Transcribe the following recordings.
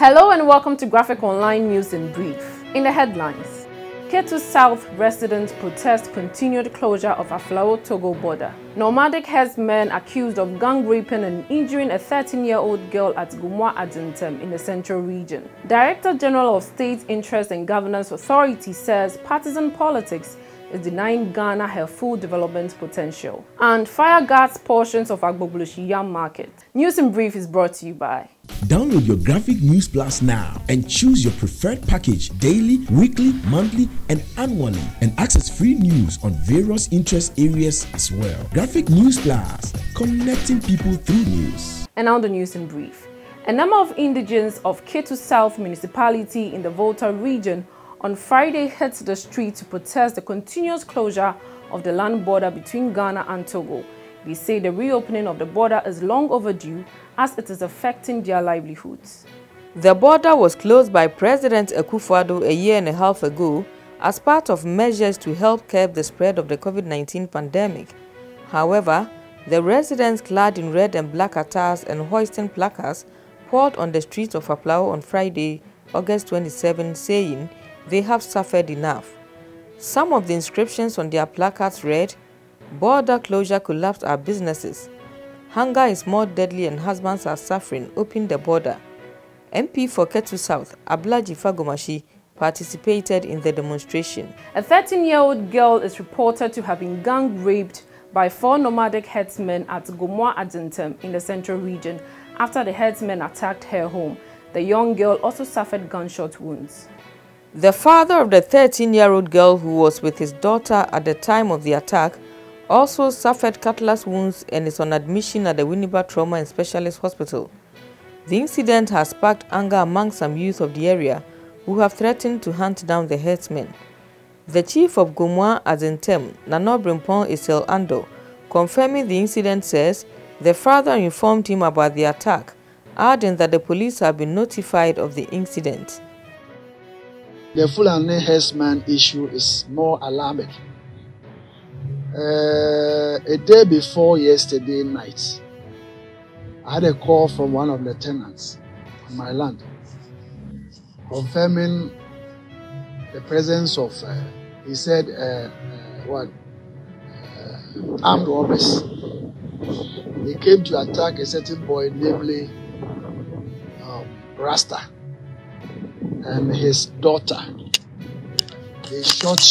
Hello and welcome to Graphic Online News in Brief. In the headlines, Ketu South residents protest continued closure of Aflao-Togo border. Nomadic herdsmen accused of gang raping and injuring a 13-year-old girl at Gomoa Adzintem in the Central Region. Director General of State Interest and Governance Authority says partisan politics is denying Ghana her full development potential. And fire guards portions of Agbogbloshie Yam Market. News in Brief is brought to you by. Download your Graphic News Plus now and choose your preferred package daily, weekly, monthly, and annually, and access free news on various interest areas as well. Graphic News Plus, connecting people through news. And now the news in brief. A number of indigents of Ketu South municipality in the Volta region on Friday hit the street to protest the continuous closure of the land border between Ghana and Togo. They say the reopening of the border is long overdue as it is affecting their livelihoods. The border was closed by President Akufo-Addo a year and a half ago as part of measures to help curb the spread of the COVID-19 pandemic. However, the residents clad in red and black attires and hoisting placards poured on the streets of Aflao on Friday, August 27, saying they have suffered enough. Some of the inscriptions on their placards read, "Border closure collapsed our businesses. Hunger is more deadly and husbands are suffering. Open the border." MP for Ketu South, Ablaji Fagomashi, participated in the demonstration. A 13-year-old girl is reported to have been gang-raped by four nomadic herdsmen at Gomoa Adzintem in the Central Region after the herdsmen attacked her home. The young girl also suffered gunshot wounds. The father of the 13-year-old girl, who was with his daughter at the time of the attack, also suffered cutlass wounds and is on admission at the Winneba Trauma and Specialist Hospital. The incident has sparked anger among some youth of the area who have threatened to hunt down the herdsmen. The chief of Gomoa Adzintem, Nano Brimpon Issel Ando, confirming the incident, says the father informed him about the attack, adding that the police have been notified of the incident. The Fulani herdsman issue is more alarming. A day before yesterday night, I had a call from one of the tenants on my land confirming the presence of, he said, armed robbers. They came to attack a certain boy, namely Rasta, and his daughter. They shot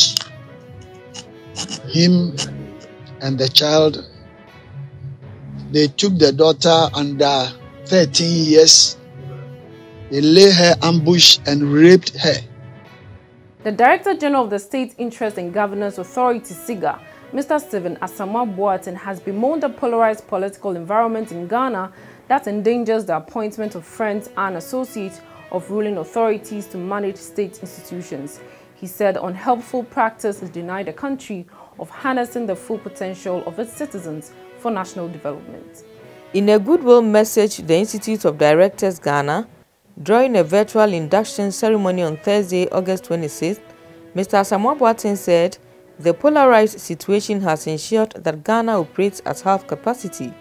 him and the child. They took the daughter under 13 years. They lay her ambush and raped her. The Director General of the State Interest and Governance Authority, SIGA, Mr. Stephen Asamoah Boateng, has bemoaned the polarized political environment in Ghana that endangers the appointment of friends and associates of ruling authorities to manage state institutions. He said unhelpful practice is denied the country of harnessing the full potential of its citizens for national development. In a goodwill message, the Institute of Directors Ghana, during a virtual induction ceremony on Thursday, August 26th, Mr. Asamoah Boateng said the polarized situation has ensured that Ghana operates at half capacity.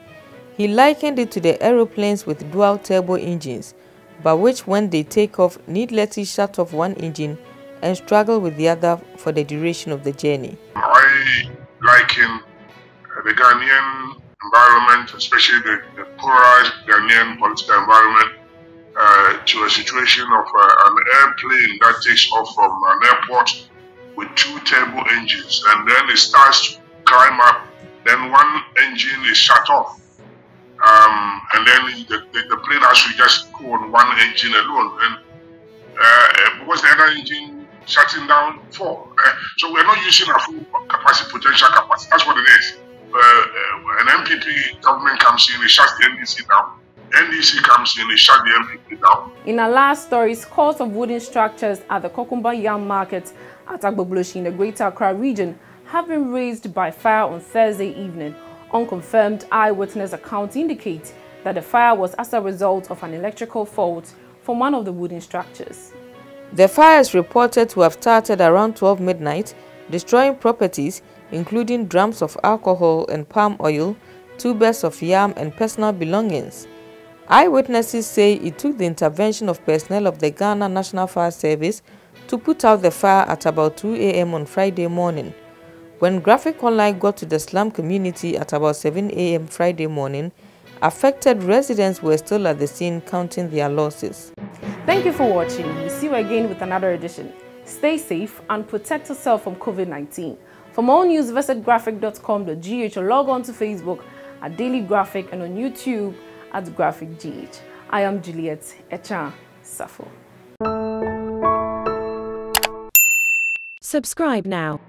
He likened it to the aeroplanes with dual turbo engines, but which when they take off needlessly shut off one engine and struggle with the other for the duration of the journey. I liken the Ghanaian environment, especially the polarized Ghanaian political environment, to a situation of an airplane that takes off from an airport with two turbo engines, and then it starts to climb up, then one engine is shut off. And then the plane actually just go on one engine alone, and because the other engine shutting down for. So we're not using our full capacity, potential capacity. That's what it is. An MPP government comes in, it shuts the NDC down. NDC comes in, it shuts the MPP down. In our last story, scores of wooden structures at the Kokumba Yam Market at Agbogbloshie in the Greater Accra region have been raised by fire on Thursday evening. Unconfirmed eyewitness accounts indicate that the fire was as a result of an electrical fault from one of the wooden structures. The fire is reported to have started around 12 midnight, destroying properties including drums of alcohol and palm oil, tubers of yam and personal belongings. Eyewitnesses say it took the intervention of personnel of the Ghana National Fire Service to put out the fire at about 2 a.m. on Friday morning. When Graphic Online got to the slum community at about 7 a.m. Friday morning, affected residents were still at the scene counting their losses. Thank you for watching. We'll see you again with another edition. Stay safe and protect yourself from COVID-19. For more news, visit Graphic.com.gh or log on to Facebook at Daily Graphic and on YouTube at Graphic.gh. I am Juliet Echan Safo. Subscribe now.